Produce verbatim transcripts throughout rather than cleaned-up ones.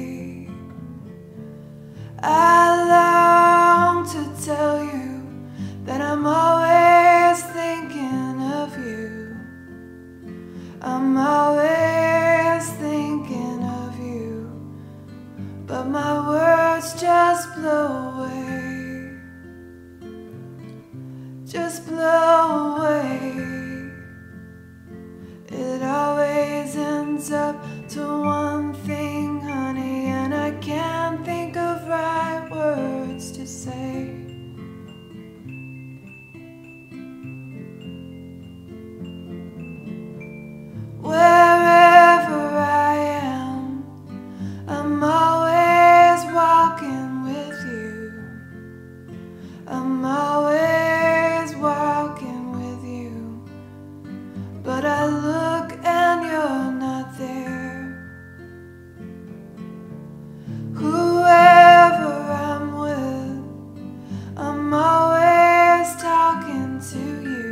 me. I long to tell you that I'm always thinking of you. I'm always thinking of you, but my words just blow away, just blow away. It always ends up to one thing, honey, and I can't think of right words to say. Wherever I am, I'm always walking with you. I'm always walking with you, but I look and you're not there. Whoever I'm with, I'm always talking to you.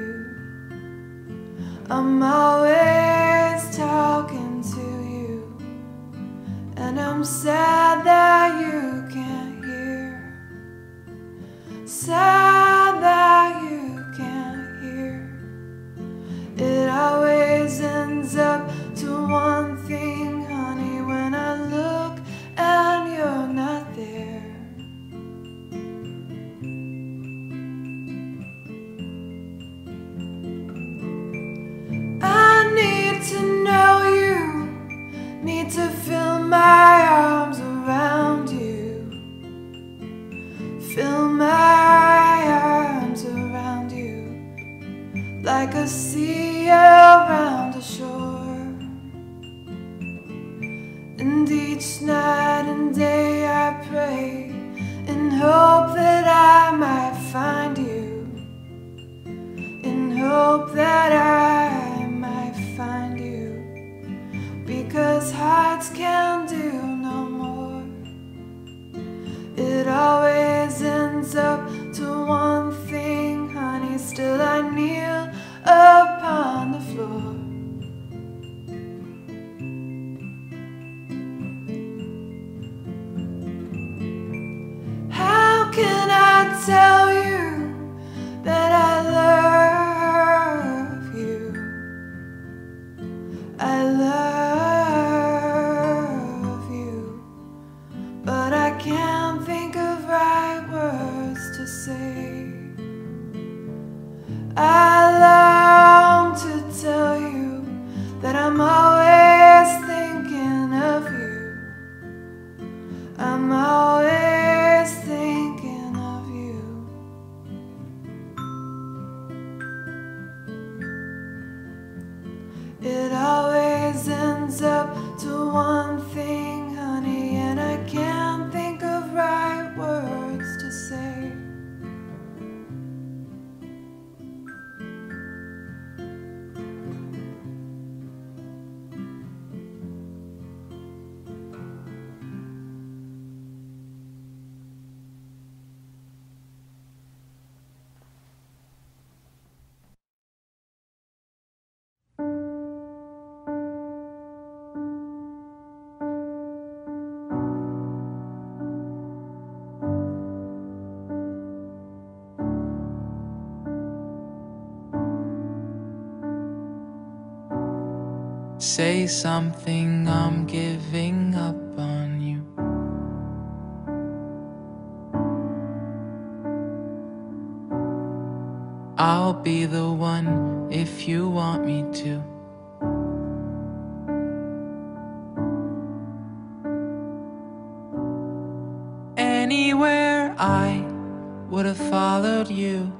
I'm always talking to you, and I'm sad that you can't hear, sad that you can't hear. It always ends up to one thing, honey, when I look and you're not there. Need to feel my arms around you, feel my arms around you, like a sea around a shore. And each night and day I pray in hope that I might find you, in hope that I might find you. Because hearts can do no more. It always ends up to one thing, honey. Still I kneel upon the floor. How can I tell you that I love you? I love you. Can't think of right words to say. I long to tell you that I'm always thinking of you. I'm always thinking of you. It always ends up to one thing, honey, and I can't think right words to say. Say something, I'm giving up on you. I'll be the one if you want me to. Anywhere I would have followed you.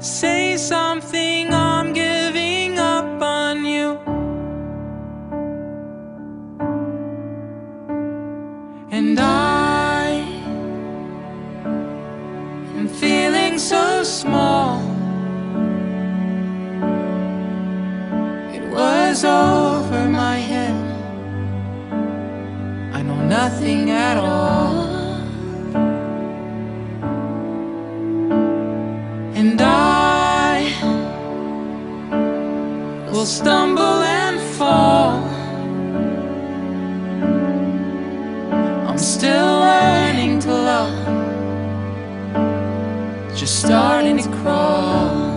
Say something, I'm giving up on you. And I am feeling so small. It was over my head. I know nothing at all. And I will stumble and fall. I'm still learning to love, just starting to crawl.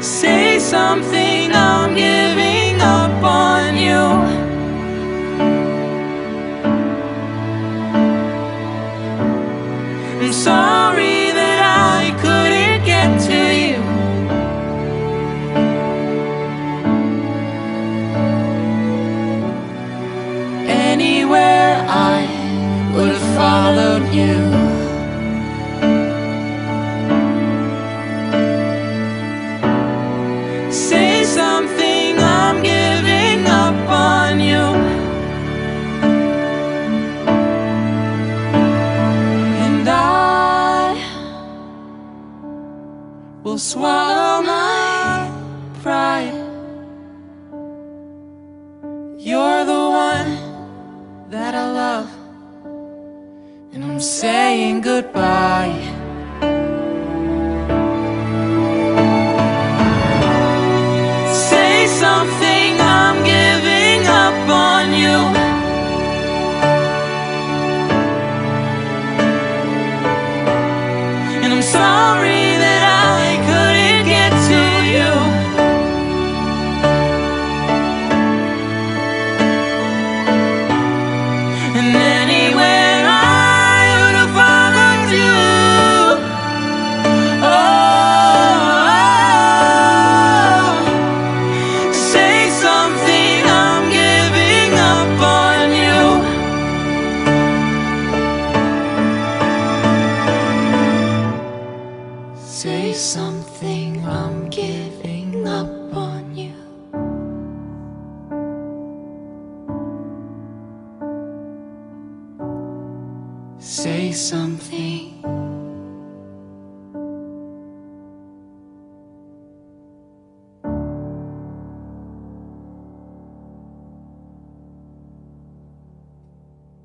Say something, I'm giving up on you. I'm sorry that I couldn't get to you. Anywhere I would have followed you. Say something, I'm giving up on you. Will swallow my pride. You're the one that I love, and I'm saying goodbye. Say something, I'm giving up on you. And I'm sorry that I couldn't get to you. And anywhere I would have followed you. Oh, say something, I'm giving up on you. Say something, I'm giving up on you. Say something.